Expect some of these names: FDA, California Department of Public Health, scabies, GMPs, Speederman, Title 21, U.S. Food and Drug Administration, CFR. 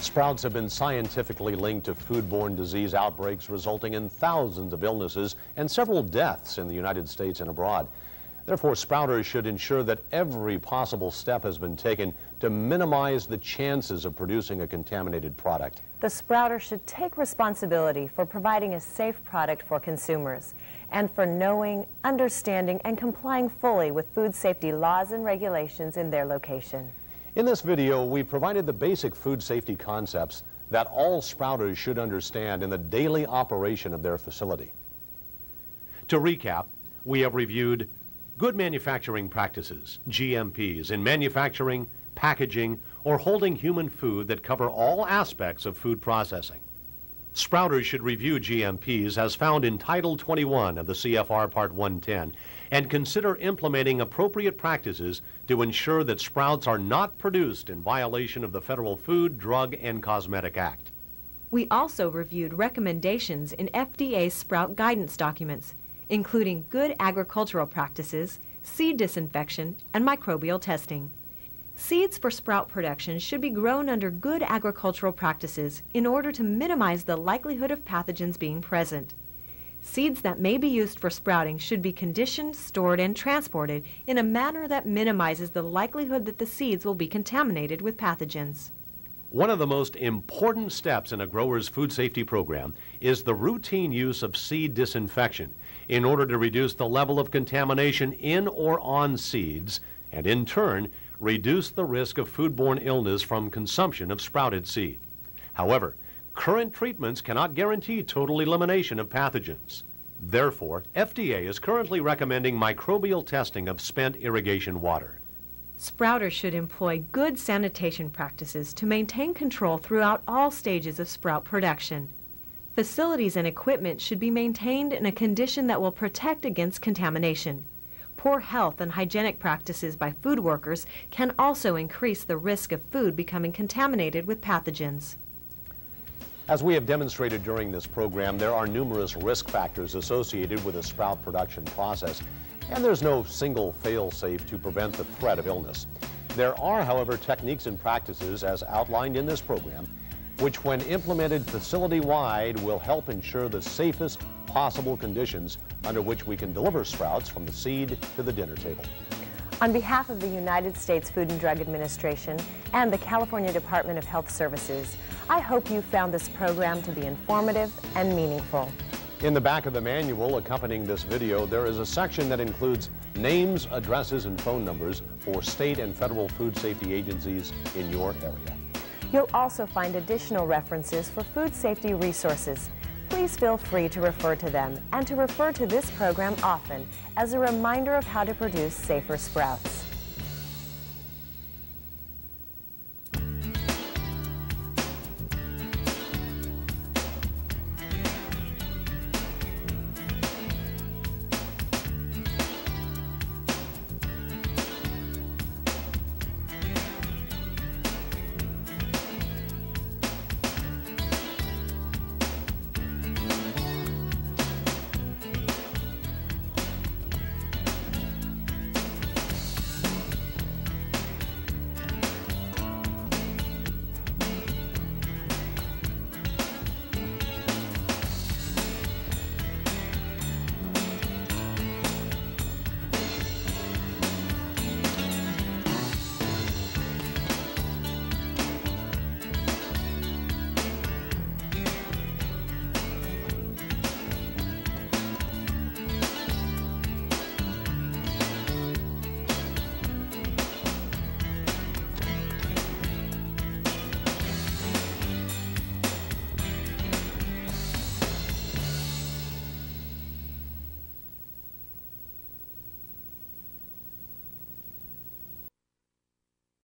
Sprouts have been scientifically linked to foodborne disease outbreaks, resulting in thousands of illnesses and several deaths in the United States and abroad. Therefore, sprouters should ensure that every possible step has been taken to minimize the chances of producing a contaminated product. The sprouter should take responsibility for providing a safe product for consumers and for knowing, understanding, and complying fully with food safety laws and regulations in their location. In this video, we provided the basic food safety concepts that all sprouters should understand in the daily operation of their facility. To recap, we have reviewed good manufacturing practices, GMPs, in manufacturing, packaging, or holding human food that cover all aspects of food processing. Sprouters should review GMPs as found in Title 21 of the CFR Part 110 and consider implementing appropriate practices to ensure that sprouts are not produced in violation of the Federal Food, Drug, and Cosmetic Act. We also reviewed recommendations in FDA's sprout guidance documents, including good agricultural practices, seed disinfection, and microbial testing. Seeds for sprout production should be grown under good agricultural practices in order to minimize the likelihood of pathogens being present. Seeds that may be used for sprouting should be conditioned, stored, and transported in a manner that minimizes the likelihood that the seeds will be contaminated with pathogens. One of the most important steps in a grower's food safety program is the routine use of seed disinfection in order to reduce the level of contamination in or on seeds and, in turn, reduce the risk of foodborne illness from consumption of sprouted seed. However, current treatments cannot guarantee total elimination of pathogens. Therefore, FDA is currently recommending microbial testing of spent irrigation water. Sprouters should employ good sanitation practices to maintain control throughout all stages of sprout production. Facilities and equipment should be maintained in a condition that will protect against contamination. Poor health and hygienic practices by food workers can also increase the risk of food becoming contaminated with pathogens. As we have demonstrated during this program, there are numerous risk factors associated with a sprout production process, and there's no single fail-safe to prevent the threat of illness. There are, however, techniques and practices, as outlined in this program, which, when implemented facility-wide, will help ensure the safest possible conditions under which we can deliver sprouts from the seed to the dinner table. On behalf of the United States Food and Drug Administration and the California Department of Health Services, I hope you found this program to be informative and meaningful. In the back of the manual accompanying this video, there is a section that includes names, addresses, and phone numbers for state and federal food safety agencies in your area. You'll also find additional references for food safety resources. Please feel free to refer to them and to refer to this program often as a reminder of how to produce safer sprouts.